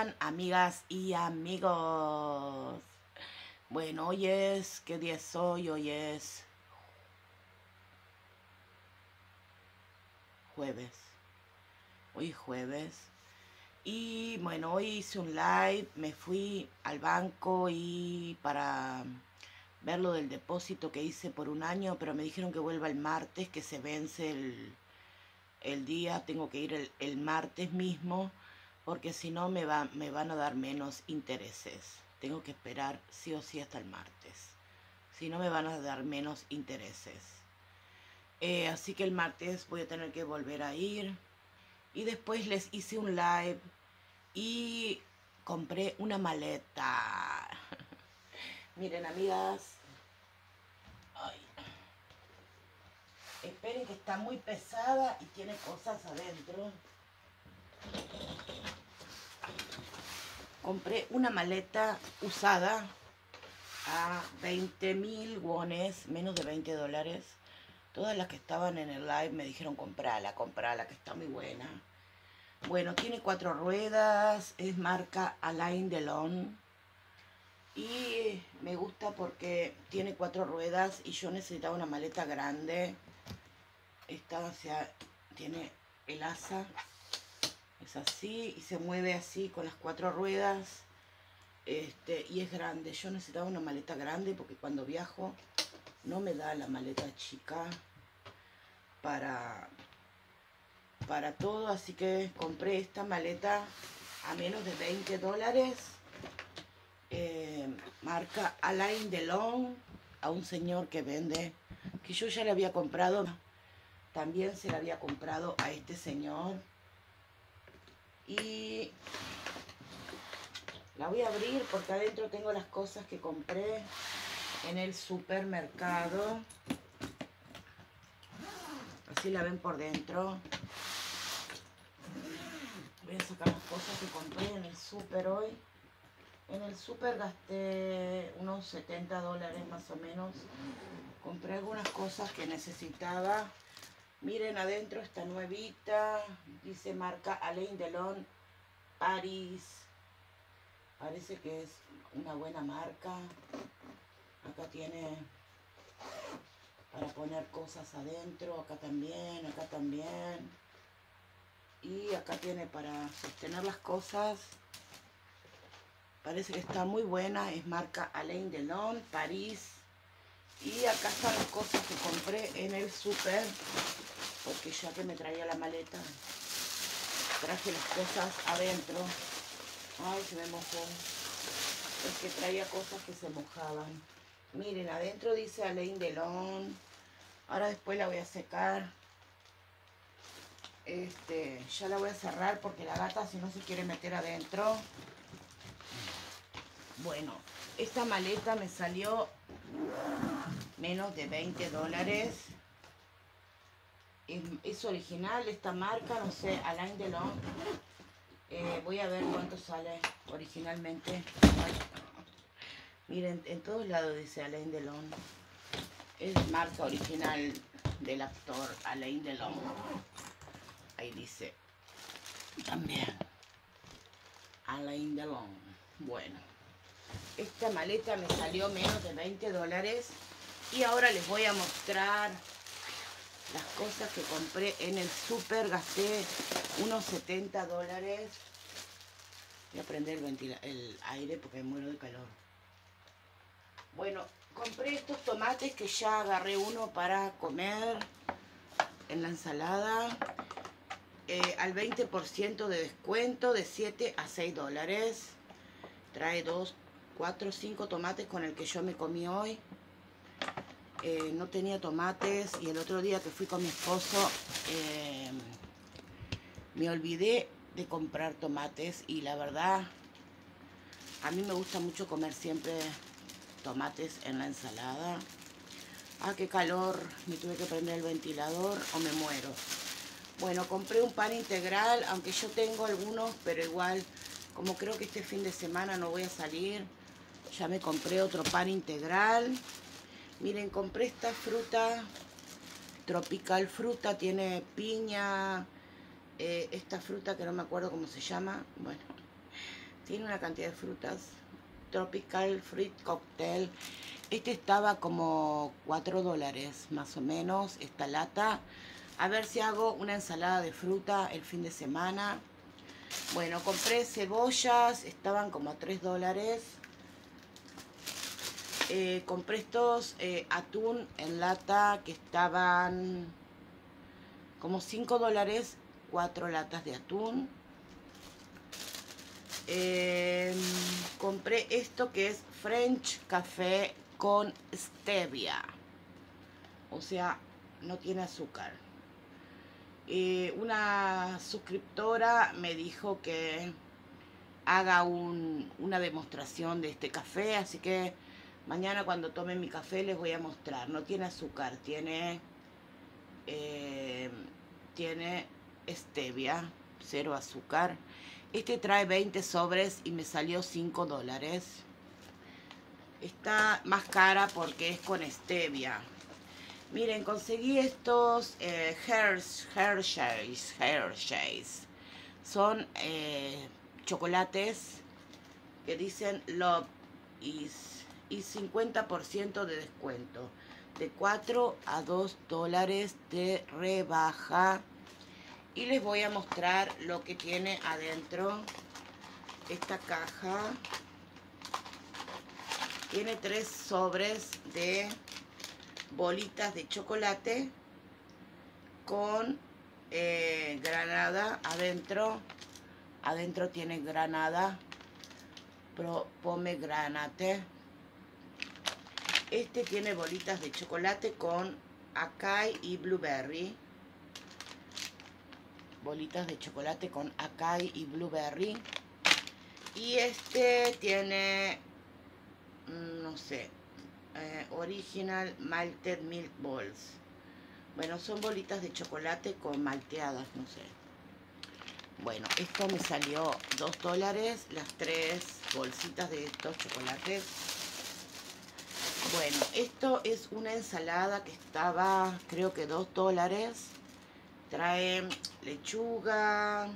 están, amigas y amigos? Bueno, hoy es... ¿Qué día es hoy? Hoy es... jueves. Hoy es jueves. Y bueno, hoy hice un live. Me fui al banco y para ver lo del depósito que hice por un año, pero me dijeron que vuelva el martes, que se vence el día. Tengo que ir el martes mismo, porque si no me van a dar menos intereses. Tengo que esperar sí o sí hasta el martes. Si no, me van a dar menos intereses. Así que el martes voy a tener que volver a ir. Y después les hice un live y compré una maleta. Miren, amigas. Ay. Esperen que está muy pesada y tiene cosas adentro. Compré una maleta usada a 20.000 wones, menos de 20 dólares. Todas las que estaban en el live me dijeron comprala, que está muy buena. Bueno, tiene 4 ruedas, es marca Alain Delon. Y me gusta porque tiene 4 ruedas y yo necesitaba una maleta grande. Esta tiene el asa, es así y se mueve así con las 4 ruedas. Y es grande. Yo necesitaba una maleta grande porque cuando viajo no me da la maleta chica para todo. Así que compré esta maleta a menos de 20 dólares. Marca Alain Delon, a un señor que vende, que yo ya le había comprado, también se la había comprado a este señor, y la voy a abrir porque adentro tengo las cosas que compré en el supermercado. Así la ven por dentro. Voy a sacar las cosas que compré en el super hoy. En el super gasté unos 70 dólares más o menos. Compré algunas cosas que necesitaba. Miren, adentro está nuevita. Dice marca Alain Delon, París. Parece que es una buena marca. Acá tiene para poner cosas adentro. Acá también, acá también. Y acá tiene para sostener las cosas. Parece que está muy buena, es marca Alain Delon, París. Y acá están las cosas que compré en el súper, porque ya que me traía la maleta, traje las cosas adentro. Ay, se me mojó. Es que traía cosas que se mojaban. Miren, adentro dice Alain Delon. Ahora después la voy a secar. Ya la voy a cerrar porque la gata si no se quiere meter adentro. Bueno, esta maleta me salió menos de 20 dólares. Es original esta marca, no sé, Alain Delon. Voy a ver cuánto sale originalmente. Ay, miren, en todos lados dice Alain Delon. Es marca original del actor Alain Delon. Ahí dice también Alain Delon. Bueno. Esta maleta me salió menos de 20 dólares. Y ahora les voy a mostrar las cosas que compré en el súper. Gasté unos 70 dólares. Voy a prender el aire porque me muero de calor. Bueno, compré estos tomates que ya agarré uno para comer en la ensalada. Al 20% de descuento, de 7 a 6 dólares. Trae 4 o 5 tomates con el que yo me comí hoy. No tenía tomates y el otro día que fui con mi esposo me olvidé de comprar tomates y la verdad a mí me gusta mucho comer siempre tomates en la ensalada. Ah, qué calor, me tuve que prender el ventilador o me muero. Bueno, compré un pan integral, aunque yo tengo algunos, pero igual como creo que este fin de semana no voy a salir, ya me compré otro pan integral. Miren, compré esta fruta, tropical fruta, tiene piña, esta fruta que no me acuerdo cómo se llama. Bueno, Tiene una cantidad de frutas. Tropical Fruit Cocktail. Este estaba como $4 más o menos, esta lata. A ver si hago una ensalada de fruta el fin de semana. Bueno, compré cebollas, estaban como $3. Compré estos atún en lata que estaban como $5, 4 latas de atún. Compré esto que es French Café con stevia, o sea, no tiene azúcar. Una suscriptora me dijo que haga una demostración de este café, así que mañana cuando tome mi café les voy a mostrar. No tiene azúcar, tiene stevia, cero azúcar. Este trae 20 sobres y me salió $5. Está más cara porque es con stevia. Miren, conseguí estos Hershey's. Son chocolates que dicen Love Is y 50% de descuento. De $4 a $2 de rebaja. Y les voy a mostrar lo que tiene adentro esta caja. Tiene 3 sobres de bolitas de chocolate con granada adentro. Adentro tiene granada, pomegranate. Este tiene bolitas de chocolate con acai y blueberry. Bolitas de chocolate con acai y blueberry. Y este tiene, no sé, original malted milk balls. Bueno, son bolitas de chocolate con malteadas, no sé. Bueno, esto me salió $2, las 3 bolsitas de estos chocolates. Bueno, esto es una ensalada que estaba, creo que $2. Trae lechuga, no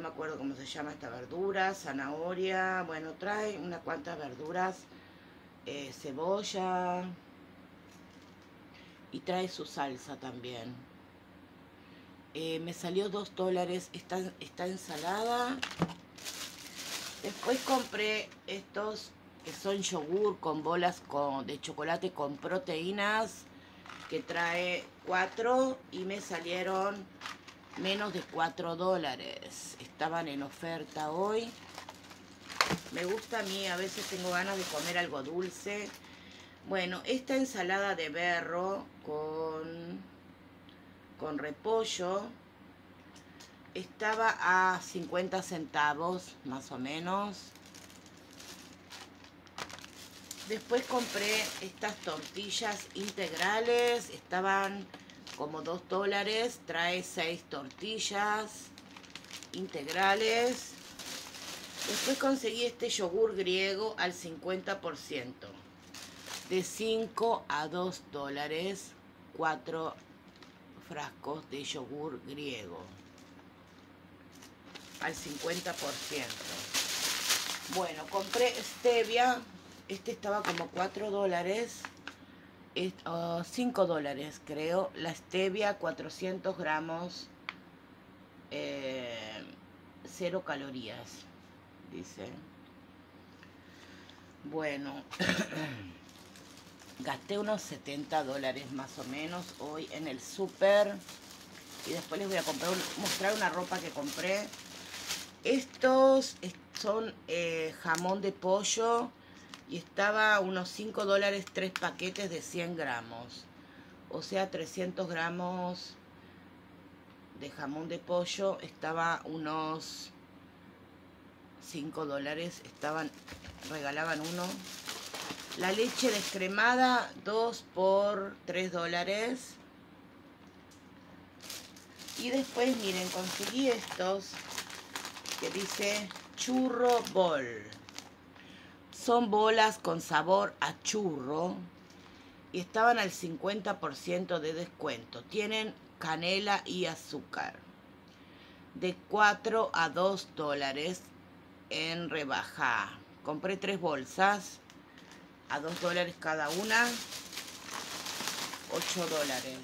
me acuerdo cómo se llama esta verdura, zanahoria. Bueno, trae unas cuantas verduras, cebolla, y trae su salsa también. Me salió $2 esta ensalada. Después compré estos que son yogur con bolas de chocolate con proteínas, que trae 4 y me salieron menos de $4. Estaban en oferta hoy. Me gusta a mí, a veces tengo ganas de comer algo dulce. Bueno, esta ensalada de berro con repollo estaba a 50 centavos más o menos. Después compré estas tortillas integrales, estaban como $2, trae 6 tortillas integrales. Después conseguí este yogur griego al 50%, de $5 a $2, 4 frascos de yogur griego, al 50%. Bueno, compré stevia. Este estaba como $4, $5 creo. La stevia, 400 gramos, 0 calorías, dice. Bueno, gasté unos $70 más o menos hoy en el súper. Y después les voy a mostrar una ropa que compré. Estos son jamón de pollo. Y estaba a unos $5, 3 paquetes de 100 gramos. O sea, 300 gramos de jamón de pollo. Estaba unos $5. Regalaban uno. La leche descremada, 2 por $3. Y después, miren, conseguí estos que dice churro bowl. Son bolas con sabor a churro y estaban al 50% de descuento. Tienen canela y azúcar. de 4 a 2 dólares en rebaja. Compré 3 bolsas a 2 dólares cada una, 8 dólares.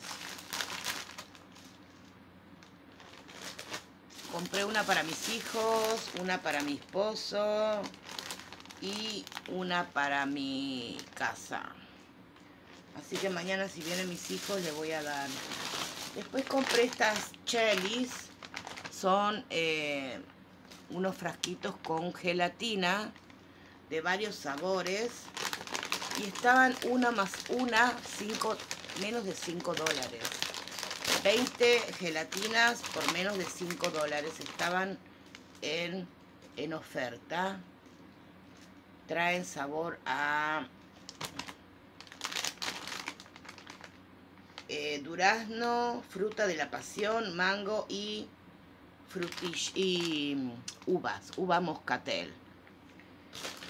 Compré una para mis hijos, una para mi esposo y una para mi casa. Así que mañana si vienen mis hijos les voy a dar. Después compré estas chelis. Son unos frasquitos con gelatina de varios sabores. Y estaban una más una, menos de 5 dólares. 20 gelatinas por menos de 5 dólares. Estaban en oferta. Traen sabor a durazno, fruta de la pasión, mango y uvas, uva moscatel.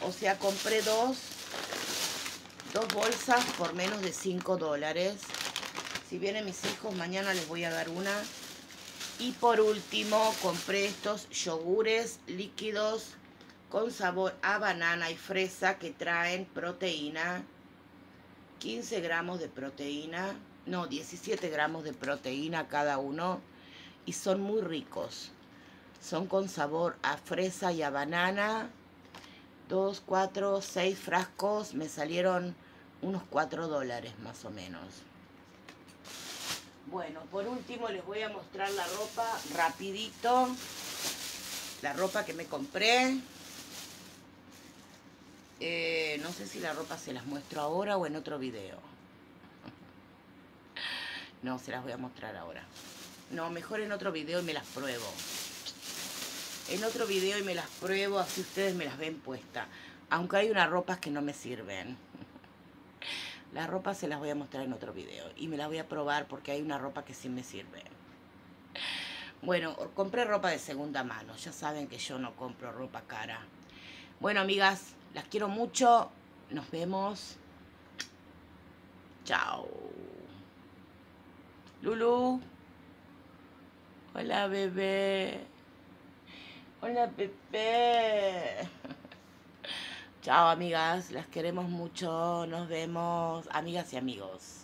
O sea, compré dos bolsas por menos de 5 dólares. Si vienen mis hijos, mañana les voy a dar una. Y por último, compré estos yogures líquidos con sabor a banana y fresa que traen proteína, 15 gramos de proteína, no, 17 gramos de proteína cada uno, y son muy ricos. Son con sabor a fresa y a banana. 2, 4, 6 frascos, me salieron unos 4 dólares más o menos. Bueno, por último les voy a mostrar la ropa rapidito, la ropa que me compré. No sé si la ropa se las muestro ahora o en otro video. No, se las voy a mostrar ahora. No, mejor en otro video y me las pruebo. En otro video y me las pruebo, así ustedes me las ven puesta. Aunque hay unas ropas que no me sirven. Las ropas se las voy a mostrar en otro video. Y me las voy a probar porque hay una ropa que sí me sirve. Bueno, compré ropa de segunda mano. Ya saben que yo no compro ropa cara. Bueno, amigas, las quiero mucho. Nos vemos. Chao. Lulu. Hola, bebé. Hola, bebé. Chao, amigas. Las queremos mucho. Nos vemos, amigas y amigos.